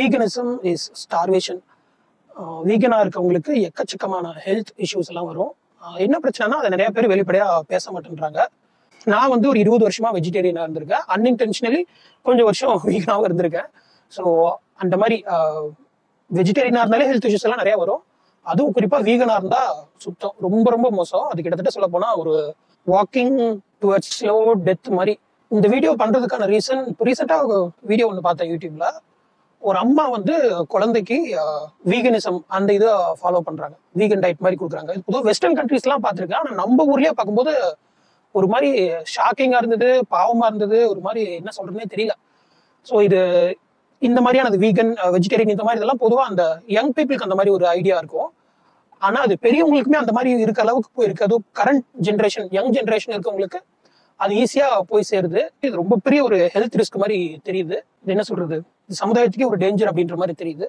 veganism is starvation. Vegan-ஆ இருக்கவங்களுக்கு எக்கச்சக்கமான health issues எல்லாம் வரும். என்ன பிரச்சனைனா அதை நிறைய பேர் வெளிப்படையா பேச மாட்டேன்றாங்க. நான் வந்து ஒரு 20 வருஷமா வெஜிடேரியனாக இருந்திருக்கேன். அன்இன்டென்ஷனலி கொஞ்சம் வருஷம் வீகனாகவும் இருந்திருக்கேன். ஸோ அந்த மாதிரி வெஜிடேரியனாக இருந்தாலே ஹெல்த் இஷ்யூஸ் எல்லாம் நிறையா வரும். அதுவும் குறிப்பாக வீகனாக இருந்தால் சுத்தம் ரொம்ப ரொம்ப மோசம். அது கிட்டத்தட்ட சொல்ல போனால் ஒரு வாக்கிங் டுவர்ட்ஸ் ஸ்லோ டெத் மாதிரி. இந்த வீடியோ பண்ணுறதுக்கான ரீசன், இப்போ ரீசெண்டாக வீடியோ ஒன்று பார்த்தேன் யூடியூப்ல. ஒரு அம்மா வந்து குழந்தைக்கு வீகனிசம் அந்த இதை ஃபாலோ பண்ணுறாங்க, வீகன் டயட் மாதிரி கொடுக்குறாங்க. இப்போ வெஸ்டர்ன் கண்ட்ரீஸ்லாம் பார்த்துருக்கேன், ஆனால் நம்ம ஊர்லேயே பார்க்கும்போது ஒரு மாதிரி ஷாக்கிங்காக இருந்தது, பாவமாக இருந்தது, ஒரு மாதிரி என்ன சொல்கிறதுனே தெரியல. ஸோ இது இந்த மாதிரியானது வீகன் வெஜிடேரியன் இந்த மாதிரி இதெல்லாம் பொதுவாக அந்த யங் பீப்புளுக்கு அந்த மாதிரி ஒரு ஐடியா இருக்கும். ஆனால் அது பெரியவங்களுக்குமே அந்த மாதிரி இருக்க அளவுக்கு போயிருக்கு. அதுவும் கரண்ட் ஜென்ரேஷன், யங் ஜென்ரேஷன் இருக்கவங்களுக்கு அது ஈஸியாக போய் சேருது. இது ரொம்ப பெரிய ஒரு ஹெல்த் ரிஸ்க் மாதிரி தெரியுது. இது என்ன சொல்கிறது, சமுதாயத்துக்கே ஒரு டேஞ்சர் அப்படின்ற மாதிரி தெரியுது.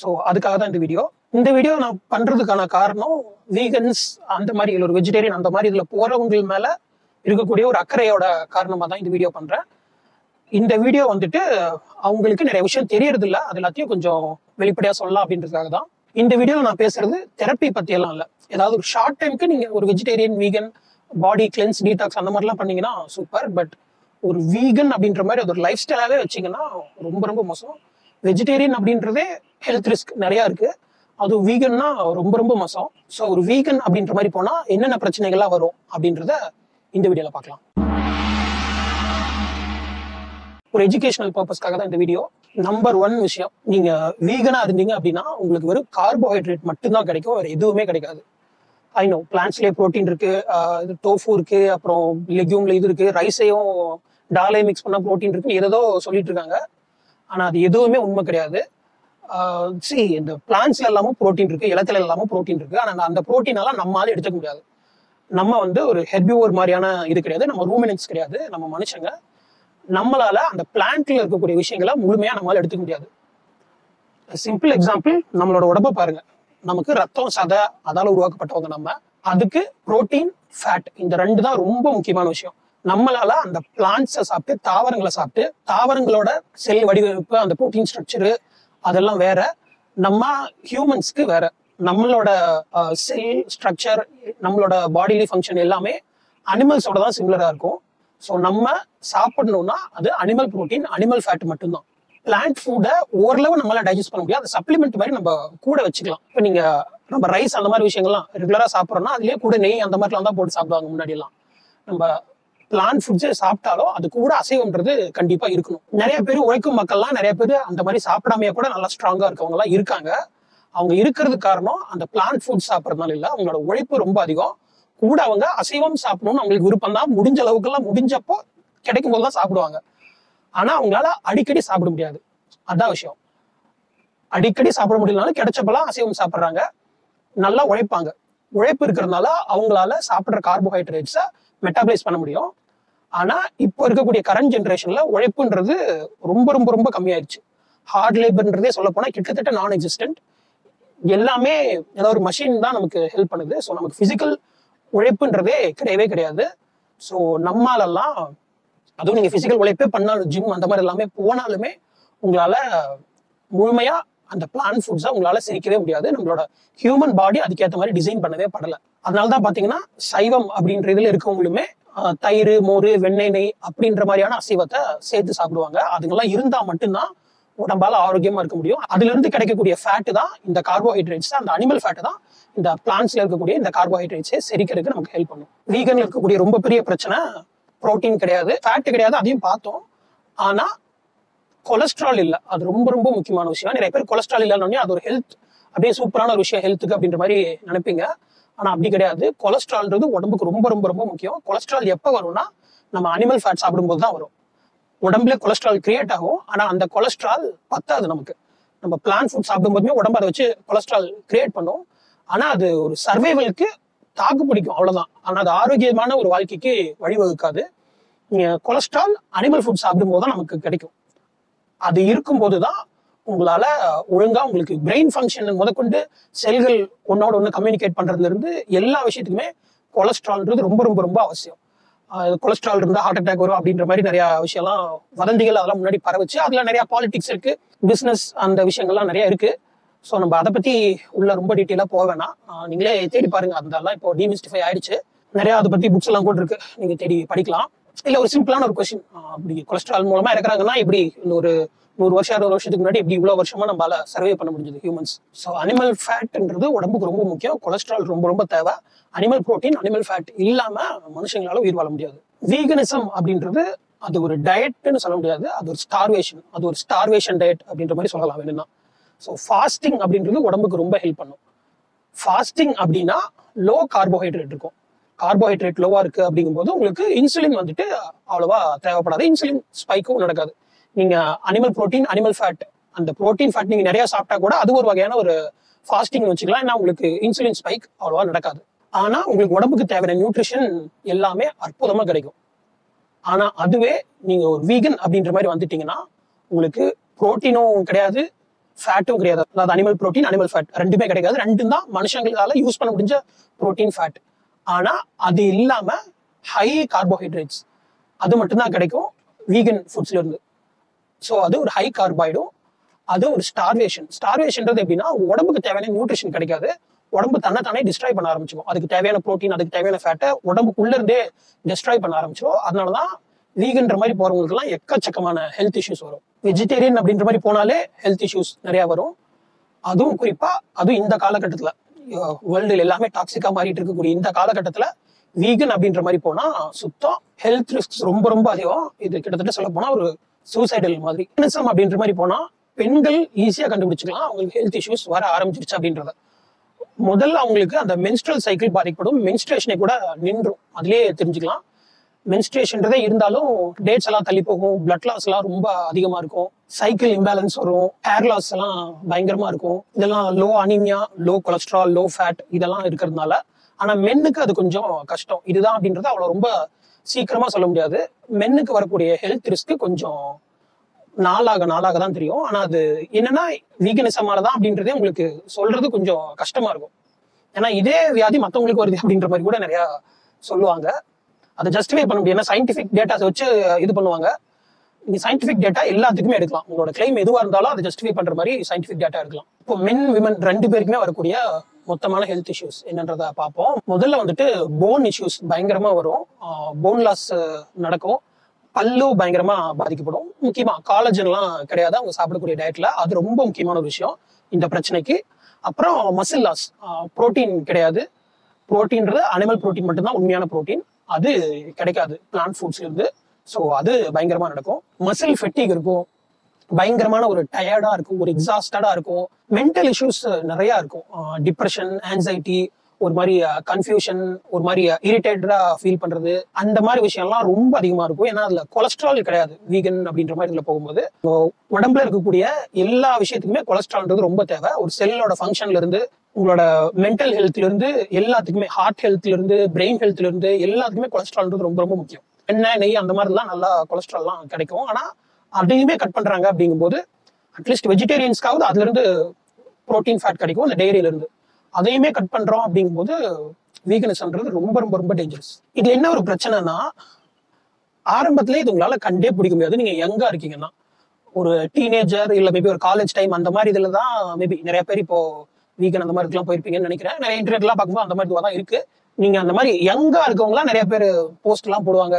ஸோ அதுக்காக தான் இந்த வீடியோ. இந்த வீடியோ நான் பண்ணுறதுக்கான காரணம் வீகன்ஸ் அந்த மாதிரி இல்லை, ஒரு வெஜிடேரியன் அந்த மாதிரி இதில் போகிறவங்க மேலே இருக்கக்கூடிய ஒரு அக்கறையோட காரணமாக தான் இந்த வீடியோ பண்ணுறேன். இந்த வீடியோ வந்துட்டு அவங்களுக்கு நிறைய விஷயம் தெரியறதில்ல, அது எல்லாத்தையும் கொஞ்சம் வெளிப்படையாக சொல்லலாம் அப்படின்றதுக்காக தான். இந்த வீடியோவில் நான் பேசுறது தெரப்பி பற்றியெல்லாம் இல்லை. ஏதாவது ஒரு ஷார்ட் டைமுக்கு நீங்கள் ஒரு vegetarian vegan body cleanse detox அந்த மாதிரிலாம் பண்ணிங்கன்னா சூப்பர். பட் ஒரு வீகன் அப்படின்ற மாதிரி அது ஒரு லைஃப் ஸ்டைலாகவே வச்சிங்கன்னா ரொம்ப ரொம்ப மோசம். வெஜிடேரியன் அப்படின்றதே ஹெல்த் ரிஸ்க் நிறையா இருக்குது, அதுவும் வீகன்னா ரொம்ப ரொம்ப மோசம். ஸோ ஒரு வீகன் அப்படின்ற மாதிரி போனால் என்னென்ன பிரச்சனைகள்லாம் வரும் அப்படின்றத இந்த வீடியோவில் பார்க்கலாம். ஒரு எஜுகேஷனல் பர்பஸ்க்காக தான் இந்த வீடியோ. நம்பர் 1 விஷயம், நீங்கள் வீகனாக இருந்தீங்க அப்படின்னா உங்களுக்கு வெறும் கார்போஹைட்ரேட் மட்டும்தான் கிடைக்கும், வேறு எதுவுமே கிடைக்காது. ஐநோ பிளான்ட்ஸ்லேயே ப்ரோட்டீன் இருக்குது, டோஃபு இருக்குது, அப்புறம் லெக்யூமில் இது இருக்குது, ரைஸையும் டாலையும் மிக்ஸ் பண்ணால் ப்ரோட்டீன் இருக்குன்னு ஏதோ சொல்லிட்டு இருக்காங்க. ஆனால் அது எதுவுமே உண்மை கிடையாது. சி இந்த பிளான்ட்ஸில் எல்லாமும் ப்ரோட்டீன் இருக்குது, இலத்துல எல்லாமும் ப்ரோட்டீன் இருக்குது, ஆனால் அந்த ப்ரோட்டீனெல்லாம் நம்மளால எடுத்துக்க முடியாது. நம்ம வந்து ஒரு ஹெர்பிவோர் மாதிரியான இது கிடையாது, நம்ம ரூமினன்ஸ் கிடையாது, நம்ம மனுஷங்க. நம்மளால அந்த பிளான்ட்ல இருக்கக்கூடிய விஷயங்களை முழுமையாக நம்மளால எடுத்துக்க முடியாது. சிம்பிள் எக்ஸாம்பிள், நம்மளோட உடம்ப பாருங்க. நமக்கு ரத்தம் சதை அதால உருவாக்கப்பட்டவங்க நம்ம. அதுக்கு புரோட்டீன் ஃபேட் இந்த 2 தான் ரொம்ப முக்கியமான விஷயம். நம்மளால அந்த பிளான்ட்ஸை சாப்பிட்டு தாவரங்களை சாப்பிட்டு தாவரங்களோட செல் வடிவமைப்பு அந்த புரோட்டீன் ஸ்ட்ரக்சரு அதெல்லாம் வேற, நம்ம ஹியூமன்ஸ்க்கு வேற. நம்மளோட செல் ஸ்ட்ரக்சர் நம்மளோட பாடியில ஃபங்க்ஷன் எல்லாமே அனிமல்ஸோட தான் சிமிலராக இருக்கும். ஸோ நம்ம சாப்பிடணும்னா அது அனிமல் புரோட்டீன் அனிமல் ஃபேட் மட்டும்தான். பிளான்ட் ஃபுட்டை ஓரளவு நம்மளால டைஜஸ்ட் பண்ண முடியாது, அது சப்ளிமெண்ட் மாதிரி நம்ம கூட வச்சுக்கலாம். இப்போ நீங்கள் நம்ம ரைஸ் அந்த மாதிரி விஷயங்கள்லாம் ரெகுலராக சாப்பிட்றோம்னா அதுலேயே கூட நெய் அந்த மாதிரிலாம் தான் போட்டு சாப்பிடுவாங்க முன்னாடியெல்லாம். நம்ம பிளான்ட் ஃபுட்ஸே சாப்பிட்டாலும் அது கூட அசைவம்ன்றது கண்டிப்பாக இருக்கணும். நிறைய பேர் உழைக்கும் மக்கள்லாம் நிறைய பேர் அந்த மாதிரி சாப்பிடாமையே கூட நல்லா ஸ்ட்ராங்காக இருக்கவங்கலாம் இருக்காங்க. அவங்க இருக்கிறது காரணம் அந்த பிளான்ட் ஃபுட் சாப்பிட்றதுனால இல்லை, அவங்களோட உழைப்பு ரொம்ப அதிகம். கூட அவங்க அசைவம் சாப்பிடணும்னு அவங்களுக்கு விருப்பம் தான், முடிஞ்ச அளவுக்குலாம் முடிஞ்சப்போ கிடைக்கும் போது தான் சாப்பிடுவாங்க. ஆனால் அவங்களால அடிக்கடி சாப்பிட முடியாது, அதான் விஷயம். அடிக்கடி சாப்பிட முடியலனாலும் கிடைச்சப்பெல்லாம் அசைவம் சாப்பிட்றாங்க. நல்லா உழைப்பாங்க, உழைப்பு இருக்கிறதுனால அவங்களால சாப்பிட்ற கார்போஹைட்ரேட்ஸை மெட்டாபலைஸ் பண்ண முடியும். ஆனால் இப்போ இருக்கக்கூடிய கரண்ட் ஜென்ரேஷன்ல உழைப்புன்றது ரொம்ப ரொம்ப ரொம்ப கம்மியாயிடுச்சு. ஹார்ட் லேபர்ன்றதே சொல்ல போனால் கிட்டத்தட்ட நான் எக்ஸிஸ்டன்ட். எல்லாமே ஏதாவது ஒரு மஷின் தான் நமக்கு ஹெல்ப் பண்ணுது. ஸோ நமக்கு ஃபிசிக்கல் உழைப்புன்றதே கிடையவே கிடையாது. ஸோ நம்மளாலெல்லாம் அதுவும் நீங்கள் ஃபிசிக்கல் உழைப்பே பண்ணாலும் ஜிம் அந்த மாதிரி எல்லாமே போனாலுமே உங்களால் முழுமையாக அந்த பிளான்ட் ஃபுட்ஸாக உங்களால் செரிக்கவே முடியாது. நம்மளோட ஹியூமன் பாடி அதுக்கேற்ற மாதிரி டிசைன் பண்ணவே படலை. அதனால தான் பார்த்தீங்கன்னா சைவம் அப்படின்ற இதில் இருக்கவங்களுமே தயிர் மோர் வெண்ணெய் நெய் அப்படின்ற மாதிரியான அசைவத்தை சேர்த்து சாப்பிடுவாங்க. அதுங்கெல்லாம் இருந்தால் மட்டும்தான் உடம்பால் ஆரோக்கியமாக இருக்க முடியும். அதுலேருந்து கிடைக்கக்கூடிய ஃபேட்டு தான் இந்த கார்போஹைட்ரேட்ஸ், அந்த அனிமல் ஃபேட்டு தான் இந்த பிளான்ட்ஸில் இருக்கக்கூடிய இந்த கார்போஹைட்ரேட்ஸை செரிக்கிறதுக்கு நமக்கு ஹெல்ப் பண்ணும். வீகனில் இருக்கக்கூடிய ரொம்ப பெரிய பிரச்சனை ப்ரோட்டீன் கிடையாது, ஃபேட்டு கிடையாது, அதையும் பார்த்தோம். ஆனால் கொலஸ்ட்ரால் இல்லை, அது ரொம்ப ரொம்ப முக்கியமான விஷயம். நிறைய பேர் கொலஸ்ட்ரால் இல்லைன்னு அது ஒரு ஹெல்த் அப்படியே சூப்பரான ஒரு விஷயம் ஹெல்த்துக்கு அப்படின்ற மாதிரி நினைப்பீங்க. ஆனால் அப்படி கிடையாது. கொலஸ்ட்ரால்ன்றது உடம்புக்கு ரொம்ப ரொம்ப ரொம்ப முக்கியம். கொலஸ்ட்ரால் எப்போ வரும்னா நம்ம அனிமல் ஃபேட் சாப்பிடும்போது தான் வரும். உடம்புல கொலஸ்ட்ரால் கிரியேட் ஆகும், ஆனால் அந்த கொலஸ்ட்ரால் பத்தாது நமக்கு. நம்ம பிளான்ட் ஃபுட் சாப்பிடும்போதுமே உடம்பு அதை வச்சு கொலஸ்ட்ரால் கிரியேட் பண்ணும். ஆனால் அது ஒரு சர்வைவலுக்கு தாக்கு பிடிக்கும் அவ்வளோதான். ஆனால் அது ஆரோக்கியமான ஒரு வாழ்க்கைக்கு வழிவகுக்காது. கொலஸ்ட்ரால் அனிமல் ஃபுட் சாப்பிடும்போது தான் நமக்கு கிடைக்கும். அது இருக்கும்போது தான் உங்களால் ஒழுங்காக உங்களுக்கு பிரெயின் ஃபங்க்ஷன் முதற்கொண்டு செல்கள் ஒன்னோட ஒன்று கம்யூனிகேட் பண்ணுறதுலேருந்து எல்லா விஷயத்துக்குமே கொலஸ்ட்ரால்ன்றது ரொம்ப ரொம்ப ரொம்ப அவசியம். கொலஸ்ட்ரால் இருந்தால் ஹார்ட் அட்டாக் வரும் அப்படின்ற மாதிரி நிறைய விஷயம்லாம் வதந்திகள் அதெல்லாம் முன்னாடி பரவுச்சு. அதெல்லாம் நிறைய பாலிடிக்ஸ் இருக்கு, பிஸ்னஸ் அந்த விஷயங்கள்லாம் நிறைய இருக்கு. ஸோ நம்ம அதை பத்தி உள்ள ரொம்ப டீட்டெயிலாக போவேன்னா நீங்களே தேடி பாருங்க. அதெல்லாம் இப்போ டிமிஸ்டிஃபை ஆயிடுச்சு, நிறைய அதை பத்தி புக்ஸ் எல்லாம் கூட இருக்கு, நீங்க தேடி படிக்கலாம். இல்ல ஒரு சிம்பிளான ஒரு கொஸ்டின், அப்படி கொலஸ்ட்ரால் மூலமா இறக்குறாங்கன்னா இப்படி ஒரு 100 வருஷத்துக்கு முன்னாடி இப்படி இவ்வளவு வருஷமா நம்மளால சர்வே பண்ண முடிஞ்சது ஹியூமன்ஸ். ஸோ அனிமல் ஃபேட்ன்றது உடம்புக்கு ரொம்ப முக்கியம், கொலஸ்ட்ரால் ரொம்ப ரொம்ப தேவை. அனிமல் புரோட்டீன் அனிமல் ஃபேட் இல்லாம மனுஷங்களால உயிர் வாழ முடியாது. வீகனிசம் அப்படின்றது அது ஒரு டயட்னு சொல்ல முடியாது, அது ஒரு ஸ்டார்வேஷன், அது ஒரு ஸ்டார்வேஷன் டயட் அப்படின்ற மாதிரி சொல்லலாம் வேணும்னா. ஸோ ஃபாஸ்டிங் அப்படின்றது உடம்புக்கு ரொம்ப ஹெல்ப் பண்ணும். ஃபாஸ்டிங் அப்படின்னா லோ கார்போஹைட்ரேட் இருக்கும், கார்போஹைட்ரேட் லோவா இருக்கு அப்படிங்கும்போது உங்களுக்கு இன்சுலின் வந்துட்டு அவ்வளவா தேவைப்படாது, இன்சுலின் ஸ்பைக்கும் நடக்காது. நீங்க அனிமல் புரோட்டீன் அனிமல் ஃபேட், அந்த புரோட்டீன் ஃபேட் நீங்க நிறைய சாப்பிட்டா கூட அது ஒரு வகையான ஒரு ஃபாஸ்டிங் வச்சுக்கலாம், ஏன்னா உங்களுக்கு இன்சுலின் ஸ்பைக் அவ்வளவா நடக்காது. ஆனா உங்களுக்கு உடம்புக்கு தேவையான நியூட்ரிஷன் எல்லாமே அற்புதமா கிடைக்கும். ஆனா அதுவே நீங்க ஒரு வீகன் அப்படின்ற மாதிரி வந்துட்டீங்கன்னா உங்களுக்கு புரோட்டீனும் கிடையாது, ஃபேட்டும் கிடையாது. அதாவது அனிமல் புரோட்டீன் அனிமல் ஃபேட் ரெண்டுமே கிடைக்காது, ரெண்டும் தான் மனுஷங்களால யூஸ் பண்ண முடிஞ்ச புரோட்டீன் ஃபேட். ஆனா அது இல்லாம ஹை கார்போஹைட்ரேட்ஸ் அது மட்டும்தான் கிடைக்கும் வீகன் ஃபுட்ஸ்ல இருந்து. ஸோ அது ஒரு ஹை கார்பாய்டும், அது ஒரு ஸ்டார்வேஷன். ஸ்டார்வேஷன்றது எப்படின்னா உடம்புக்கு தேவையான நியூட்ரிஷன் கிடைக்காது, உடம்பு தன்னைத்தானே டிஸ்ட்ராய் பண்ண ஆரம்பிச்சிடும், அதுக்கு தேவையான புரோட்டீன் அதுக்கு தேவையான ஃபேட்டை உடம்புக்குள்ள இருந்தே டிஸ்ட்ராய் பண்ண ஆரம்பிச்சிடும். அதனாலதான் வீகன்ற மாதிரி போறவங்களுக்குலாம் எக்கச்சக்கமான ஹெல்த் இஷ்யூஸ் வரும். வெஜிடேரியன் அப்படின்ற மாதிரி போனாலே ஹெல்த் இஷ்யூஸ் நிறைய வரும், அதுவும் குறிப்பா அதுவும் இந்த காலகட்டத்துல வேர்ல்டுல எல்லாமே டாக்ஸிக்கா மாறிட்டு இருக்கக்கூடிய இந்த காலகட்டத்துல வீகன் அப்படின்ற மாதிரி போனா சுத்தம் ஹெல்த் ரிஸ்க் ரொம்ப ரொம்ப அதிகம். இது கிட்டத்தட்ட சொல்ல போனா ஒரு சூசைடல் மாதிரி. வெகனிசம் அப்படின்ற மாதிரி போனா பெண்கள் ஈஸியா கண்டுபிடிச்சுக்கலாம் அவங்களுக்கு ஹெல்த் இஷ்யூஸ் வர ஆரம்பிச்சிருச்சு அப்படின்றத. முதல்ல அவங்களுக்கு அந்த மென்ஸ்ட்ரல் சைக்கிள் பாதிக்கப்படும், மென்ஸ்ட்ரேஷனை கூட நின்றும் அதுலயே தெரிஞ்சுக்கலாம். மென்ஸ்ட்ரேஷன்றதே இருந்தாலும் டேட்ஸ் எல்லாம் தள்ளி போகும், பிளட் லாஸ் எல்லாம் ரொம்ப அதிகமா இருக்கும், சைக்கிள் இம்பேலன்ஸ் வரும், ஹேர் லாஸ் எல்லாம் பயங்கரமா இருக்கும். இதெல்லாம் low anaemia low cholesterol low fat இதெல்லாம் இருக்கிறதுனால. ஆனா மென்னுக்கு அது கொஞ்சம் கஷ்டம். இதுதான் அப்படின்றது அவ்வளவு ரொம்ப சீக்கிரமா சொல்ல முடியாது. மென்னுக்கு வரக்கூடிய ஹெல்த் ரிஸ்க் கொஞ்சம் நாளாக நாளாக தான் தெரியும். ஆனா அது என்னன்னா வீகனிசமாலதான் அப்படின்றதே உங்களுக்கு சொல்றது கொஞ்சம் கஷ்டமா இருக்கும், ஏன்னா இதே வியாதி மற்றவங்களுக்கு வருது அப்படின்ற மாதிரி கூட நிறைய சொல்லுவாங்க. அதை ஜஸ்டிஃபை பண்ண முடியும், ஏன்னா சயின்டிஃபிக் டேட்டாஸ் வச்சு இது பண்ணுவாங்க. நீங்க சயின்டிஃபிக் டேட்டா எல்லாத்துக்குமே எடுக்கலாம், உங்களோட கிளைம் எதுவா இருந்தாலும் அதை ஜஸ்டிஃபை பண்ற மாதிரி சயின்டிஃபிக் டேட்டா எடுக்கலாம். இப்போ மென் விமன் ரெண்டு பேருக்குமே வரக்கூடிய மொத்தமான ஹெல்த் இஷ்யூஸ் என்னன்றதை பார்ப்போம். முதல்ல வந்துட்டு போன் இஷ்யூஸ் பயங்கரமா வரும், போன் லாஸ் நடக்கும், பல்லு பயங்கரமா பாதிக்கப்படும். முக்கியமா காலஜன் எல்லாம் கிடையாது அவங்க சாப்பிடக்கூடிய டயட்ல, அது ரொம்ப முக்கியமான ஒரு விஷயம் இந்த பிரச்சனைக்கு. அப்புறம் மசில் லாஸ், புரோட்டீன் கிடையாது, புரோட்டீன்றது அனிமல் புரோட்டீன் மட்டும்தான் உண்மையான புரோட்டீன், அது கிடைக்காது பிளான்ட் ஃபுட்ஸ்ல இருந்து. ஸோ அது பயங்கரமா நடக்கும். மசில் ஃபெட்டிக் இருக்கும், பயங்கரமான ஒரு டயர்டா இருக்கும், ஒரு எக்ஸாஸ்டடா இருக்கும். மென்டல் இஷ்யூஸ் நிறைய இருக்கும், டிப்ரெஷன் ஆன்சைட்டி, ஒரு மாதிரி கன்ஃபியூஷன், ஒரு மாதிரி இரிட்டேட்டடா ஃபீல் பண்றது, அந்த மாதிரி விஷயம்லாம் ரொம்ப அதிகமா இருக்கும். ஏன்னா அதுல கொலஸ்ட்ரால் கிடையாது வீகன் அப்படின்ற மாதிரி இதுல போகும்போது. உடம்புல இருக்கக்கூடிய எல்லா விஷயத்துக்குமே கொலஸ்ட்ரால்ன்றது ரொம்ப தேவை. ஒரு செல்லோட ஃபங்க்ஷன்ல இருந்து உங்களோட மென்டல் ஹெல்த்ல இருந்து எல்லாத்துக்குமே, ஹார்ட் ஹெல்த்ல இருந்து பிரெயின் ஹெல்த்ல இருந்து எல்லாத்துக்குமே கொலஸ்ட்ரால்ன்றது ரொம்ப ரொம்ப முக்கியம். எண்ணெய் நெய் அந்த மாதிரிலாம் நல்லா கொலஸ்ட்ரால்லாம் கிடைக்கும், ஆனா அதையுமே கட் பண்றாங்க அப்படிங்கும்போது. அட்லீஸ்ட் வெஜிடேரியன்ஸ்க்காவது அதுல இருந்து புரோட்டீன் ஃபேட் கிடைக்கும், அந்த டெய்ரியில இருந்து. அதையுமே கட் பண்றோம் அப்படிங்கும்போது வீகனிசம்ன்றது ரொம்ப ரொம்ப ரொம்ப டேஞ்சரஸ். இதுல என்ன ஒரு பிரச்சனைனா ஆரம்பத்திலே இது உங்களால கண்டே பிடிக்க முடியாது. நீங்க எங்கா இருக்கீங்கன்னா ஒரு டீனேஜர் இல்ல மேபி ஒரு காலேஜ் டைம் அந்த மாதிரி இதுல தான் மேபி நிறைய பேர் இப்போ வீகன் அந்த மாதிரி இதுக்கெல்லாம் போயிருப்பீங்கன்னு நினைக்கிறேன். நிறைய இன்டர்நெட்லாம் பார்க்கும்போது அந்த மாதிரி இதுவாக தான் இருக்கு. நீங்க அந்த மாதிரி எங்கா இருக்கவங்களாம் நிறைய பேர் போஸ்ட் எல்லாம் போடுவாங்க,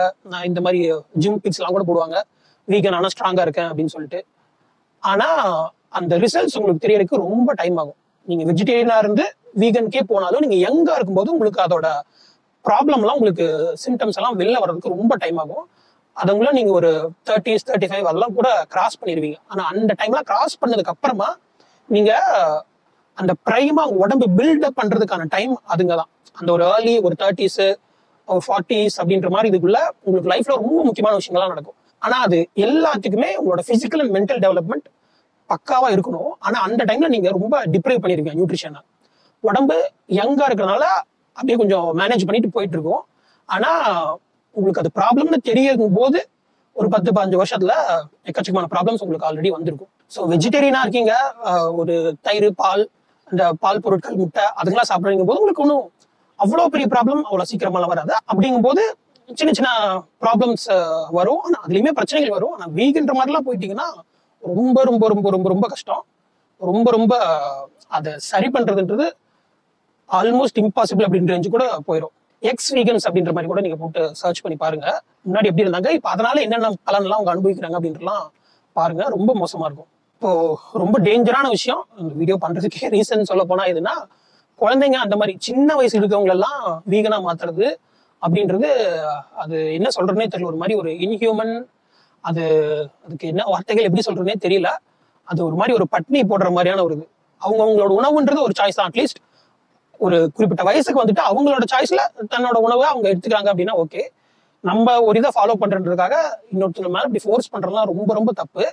இந்த மாதிரி ஜிம் பிக்ஸ் எல்லாம் கூட போடுவாங்க, வீகன் ஆனா ஸ்ட்ராங்கா இருக்கேன் அப்படின்னு சொல்லிட்டு. ஆனா அந்த ரிசல்ட்ஸ் உங்களுக்கு தெரியறதுக்கு ரொம்ப டைம் ஆகும். நீங்க வெஜிடேரியனா இருந்து வீகனுக்கே போனாலும் நீங்க எங்கா இருக்கும்போது உங்களுக்கு அதோட ப்ராப்ளம்லாம் உங்களுக்கு சிம்டம்ஸ் எல்லாம் வெளில வர்றதுக்கு ரொம்ப டைம் ஆகும். அதுங்கள நீங்க ஒரு 30s 35 அதெல்லாம் கூட கிராஸ் பண்ணிடுவீங்க. ஆனா அந்த டைம்லாம் கிராஸ் பண்ணதுக்கு அப்புறமா நீங்க அந்த பிரைமா உடம்பு பில்டப் பண்றதுக்கான டைம் அதுங்க தான். அந்த ஒரு ஏர்லி ஒரு 30s 40s அப்படின்ற மாதிரி இதுக்குள்ள உங்களுக்கு லைஃப்ல ரொம்ப முக்கியமான விஷயங்கள்லாம் நடக்கும். ஆனா அது எல்லாத்துக்குமே உங்களோட பிசிக்கல் அண்ட் மென்டல் டெவலப்மெண்ட் பக்காவா இருக்கணும். ஆனா அந்த டைம்ல நீங்க ரொம்ப டிப்ரைவ் பண்ணிருக்கீங்க நியூட்ரிஷனை. உடம்பு யங்கா இருக்கிறதுனால அப்படியே கொஞ்சம் மேனேஜ் பண்ணிட்டு போயிட்டு இருக்கோம். ஆனா உங்களுக்கு அது ப்ராப்ளம்னு தெரியும் போது ஒரு 10-15 வருஷத்துல எக்கச்சக்கமான ப்ராப்ளம்ஸ் உங்களுக்கு ஆல்ரெடி வந்திருக்கும். ஸோ வெஜிடேரியனா இருக்கீங்க, ஒரு தயிர் பால் அந்த பால் பொருட்கள் முட்டை அதெல்லாம் சாப்பிடுறீங்க போது உங்களுக்கு ஒன்றும் அவ்வளோ பெரிய ப்ராப்ளம் அவ்வளோ சீக்கிரமாலாம் வராது. அப்படிங்கும்போது சின்ன சின்ன ப்ராப்ளம்ஸ் வரும். ஆனால் அதுலேயுமே பிரச்சனைகள் வரும். ஆனால் வீகின்ற மாதிரிலாம் போயிட்டிங்கன்னா ரொம்ப ரொம்ப ரொம்ப ரொம்ப ரொம்ப கஷ்டம். ரொம்ப ரொம்ப அதை சரி பண்ணுறதுன்றது ஆல்மோஸ்ட் இம்பாசிபிள் அப்படின்ற ரேஞ்சு கூட போயிடும். எக்ஸ் வீகன்ஸ் அப்படின்ற மாதிரி கூட நீங்கள் போட்டு சர்ச் பண்ணி பாருங்க, முன்னாடி எப்படி இருந்தாங்க, இப்போ அதனால என்னென்ன பலன்லாம் அவங்க அனுபவிக்கிறாங்க அப்படின்றலாம் பாருங்க. ரொம்ப மோசமாக இருக்கும். இப்போ ரொம்ப டேஞ்சரான விஷயம் வீடியோ பண்றதுக்கே ரீசன் சொல்ல போனா எதுனா, குழந்தைங்க அந்த மாதிரி சின்ன வயசுல இருக்கவங்களெல்லாம் வீகனா மாத்துறது அப்படின்றது அது என்ன சொல்றதுனே தெரியல. ஒரு மாதிரி ஒரு இன்ஹியூமன், அதுக்கு என்ன வார்த்தைகள் எப்படி சொல்றதுனே தெரியல. அது ஒரு மாதிரி ஒரு பட்னி போடுற மாதிரியான ஒரு இது. அவங்களோட உணவுன்றது ஒரு சாய்ஸ் தான். அட்லீஸ்ட் ஒரு குறிப்பிட்ட வயசுக்கு வந்துட்டு அவங்களோட சாய்ஸ்ல தன்னோட உணவை அவங்க எடுத்துக்கிறாங்க அப்படின்னா ஓகே. நம்ம ஒரு இதை ஃபாலோ பண்றதுக்காக இன்னொருத்தர் மேல இப்படி ஃபோர்ஸ் பண்றதுலாம் ரொம்ப ரொம்ப தப்பு.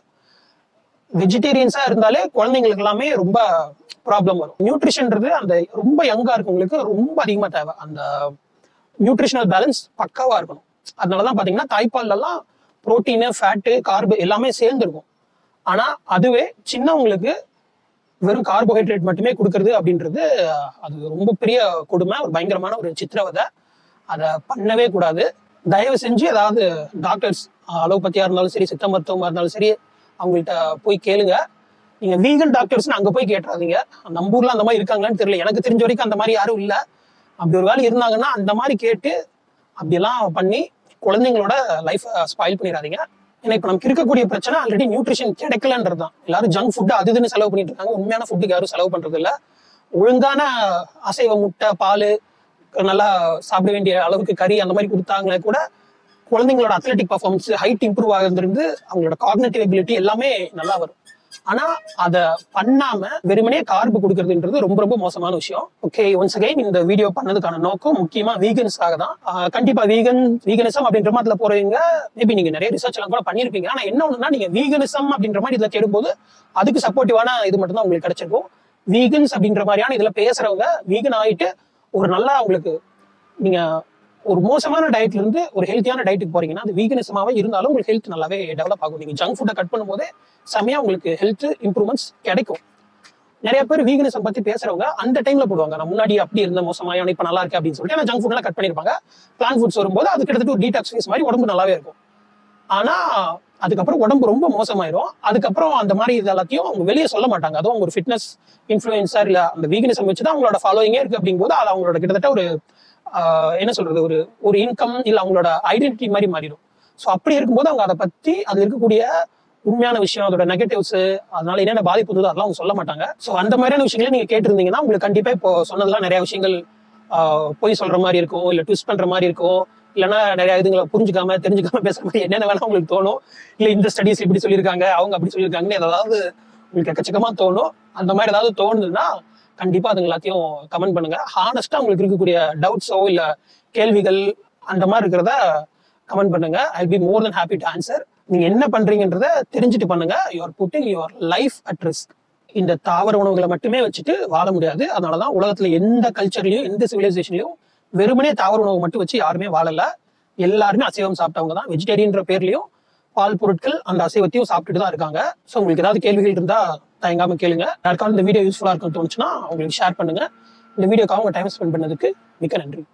வெஜிடேரியன்ஸா இருந்தாலே குழந்தைங்களுக்கு எல்லாமே ரொம்ப ப்ராப்ளம் வரும். நியூட்ரிஷன்றது அந்த ரொம்ப யங்கா இருக்கவங்களுக்கு ரொம்ப அதிகமா தேவை. அந்த நியூட்ரிஷனல் பேலன்ஸ் பக்காவா இருக்கணும். அதனாலதான் பாத்தீங்கன்னா தாய்ப்பால்லாம் புரோட்டீனு, ஃபேட்டு, கார்பு எல்லாமே சேர்ந்துருக்கும். ஆனா அதுவே சின்னவங்களுக்கு வெறும் கார்போஹைட்ரேட் மட்டுமே கொடுக்கறது அப்படின்றது அது ரொம்ப பெரிய கொடுமை, ஒரு பயங்கரமான ஒரு சித்திரவதை. அதை பண்ணவே கூடாது. தயவு செஞ்சு ஏதாவது டாக்டர்ஸ், அலோபதியா இருந்தாலும் சரி, சித்த மருத்துவமா இருந்தாலும் சரி, அவங்கள்ட்ட போய் கேளுங்க. நீங்க வீகன் டாக்டர்ஸ்ன்னு அங்க போய் கேட்டுறாதீங்க. நம்ம ஊர்ல அந்த மாதிரி இருக்காங்களான்னு தெரியல. எனக்கு தெரிஞ்ச வரைக்கும் அந்த மாதிரி யாரும் இல்லை. அப்படி ஒரு வேலை இருந்தாங்கன்னா அந்த மாதிரி கேட்டு அப்படிலாம் பண்ணி குழந்தைங்களோட லைஃப் ஸ்பாயில் பண்ணிடாதீங்க. ஏன்னா இப்போ நமக்கு இருக்கக்கூடிய பிரச்சனை ஆல்ரெடி நியூட்ரிஷன் கிடைக்கலன்றது தான். எல்லாரும் ஜங்க் ஃபுட்டு அது இதுன்னு செலவு பண்ணிட்டு இருக்காங்க. உண்மையான ஃபுட்டுக்கு யாரும் செலவு பண்றது இல்லை. ஒழுங்கான அசைவ, முட்டை, பால், நல்லா சாப்பிட வேண்டிய அளவுக்கு கறி அந்த மாதிரி கொடுத்தாங்களே கூட குழந்தைங்களோட அத்லெட்டிக் பர்ஃபார்மன்ஸ், ஹைட் இம்ப்ரூவ் ஆகுறதுலேருந்து அவங்களோட காக்னிட்டிவ் எபிலிட்டி எல்லாமே நல்லா வரும். ஆனா அதை பண்ணாம வெறுமனே கார்பு கொடுக்கறதுன்றது ரொம்ப ரொம்ப மோசமான விஷயம். ஓகே, ஒன்ஸ் அகைன் இந்த வீடியோ பண்ணதுக்கான நோக்கம் முக்கியமா வீகன்ஸ்க்காக தான். கண்டிப்பா வீகனிசம் அப்படின்ற மாதிரி போறவங்க மேபி நீங்க நிறைய ரிசர்ச் எல்லாம் கூட பண்ணிருப்பீங்க. ஆனா என்ன ஒண்ணுன்னா, நீங்க வீகனிசம் அப்படின்ற மாதிரி இதுல தேடும்போது அதுக்கு சப்போர்ட்டிவான இது மட்டும் தான் உங்களுக்கு கிடைச்சிருக்கும். வீகன்ஸ் அப்படின்ற மாதிரியான இதுல பேசுறவங்க வீகன் ஆயிட்டு ஒரு நல்லா அவங்களுக்கு, நீங்க ஒரு மோசமான டயட்ல இருந்து ஒரு ஹெல்த்தியான டயட்டுக்கு போறீங்கன்னா அது வீகனிசமாவே இருந்தாலும் உங்களுக்கு ஹெல்த் நல்லாவே டெவலப் ஆகும். நீங்க ஜங்க் ஃபுட்டை கட் பண்ணும்போதே செமையா உங்களுக்கு ஹெல்த் இம்ப்ரூவ்மெண்ட்ஸ் கிடைக்கும். நிறைய பேர் வீகனிசம் பத்தி பேசுறவங்க அந்த டைம்ல போடுவாங்க, நான் முன்னாடி அப்படி இருந்த மோசமாயான இப்ப நல்லா இருக்கு அப்படின்னு சொல்லிட்டு. ஏன்னா ஜங்க் ஃபுட்லாம் கட் பண்ணிருப்பாங்க. பிளான் ஃபுட்ஸ் வரும்போது அது கிட்டத்தட்ட ஒரு டீடாக்ஸ் ஃபேஸ் மாதிரி உடம்பு நல்லாவே இருக்கும். ஆனா அதுக்கப்புறம் உடம்பு ரொம்ப மோசமாயிரும். அதுக்கப்புறம் அந்த மாதிரி இது எல்லாத்தையும் அவங்க வெளியே சொல்ல மாட்டாங்க. அதுவும் அவங்க ஒரு ஃபிட்னஸ் இன்ஃப்ளூயன்சர் இல்ல அந்த வீகனிசம் வச்சுதான் அவங்களோட ஃபாலோயிங்கே இருக்கு அப்படிங்கும்போது அது அவங்களோட கிட்டத்தட்ட ஒரு என்ன சொல்றது, ஒரு இன்கம் இல்ல அவங்களோட ஐடென்டிட்டி மாதிரி மாறிடும். ஸோ அப்படி இருக்கும்போது அவங்க அதை பத்தி அது இருக்கக்கூடிய உண்மையான விஷயம், அதோட நெகட்டிவ்ஸ், அதனால என்னென்ன பாதிப்பு இருந்ததோ அதெல்லாம் அவங்க சொல்ல மாட்டாங்க. ஸோ அந்த மாதிரியான விஷயங்கள நீங்க கேட்டிருந்தீங்கன்னா உங்களுக்கு கண்டிப்பா இப்போ சொன்னதெல்லாம் நிறைய விஷயங்கள் போய் சொல்ற மாதிரி இருக்கும், இல்ல ட்விஸ்ட் பண்ற மாதிரி இருக்கும், இல்லைன்னா நிறைய இதுங்களை புரிஞ்சுக்காம தெரிஞ்சுக்காம பேசுற மாதிரி என்னென்ன வேணா உங்களுக்கு தோணும். இல்ல இந்த ஸ்டடிஸ் இப்படி சொல்லியிருக்காங்க, அவங்க அப்படி சொல்லியிருக்காங்கன்னு ஏதாவது உங்களுக்கு எக்கச்சக்கமா தோணும். அந்த மாதிரி ஏதாவது தோணுதுன்னா கண்டிப்பா அது எல்லாத்தையும் கமெண்ட் பண்ணுங்க. ஹானஸ்டா உங்களுக்கு இருக்கக்கூடிய டவுட்ஸோ இல்ல கேள்விகள் அந்த மாதிரி இருக்கிறத கமெண்ட் பண்ணுங்க. I will be more then happy to answer. நீங்க என்ன பண்றீங்கன்றத தெரிஞ்சுட்டு பண்ணுங்க. You're putting your life at risk. இந்த தாவர உணவுகளை மட்டுமே வச்சுட்டு வாழ முடியாது. அதனாலதான் உலகத்துல எந்த கல்ச்சர்லயும் எந்த சிவிலைசேஷன்லயும் வெறுமனே தாவர உணவு மட்டும் வச்சு யாருமே வாழல. எல்லாருமே அசைவம் சாப்பிட்டவங்க தான். வெஜிடேரியன்ற பேர்லயும் பால் பொருட்கள் அந்த அசைவத்தையும் சாப்பிட்டுட்டு தான் இருக்காங்க. ஸோ உங்களுக்கு ஏதாவது கேள்விகள் இருந்தா தயங்காம கேளுங்க. யாருக்காவது இந்த வீடியோ யூஸ்ஃபுல்லா இருக்குன்னு தோணுச்சுன்னா உங்களுக்கு ஷேர் பண்ணுங்க. இந்த வீடியோக்காக உங்க டைம் ஸ்பெண்ட் பண்ணதுக்கு மிக்க நன்றி.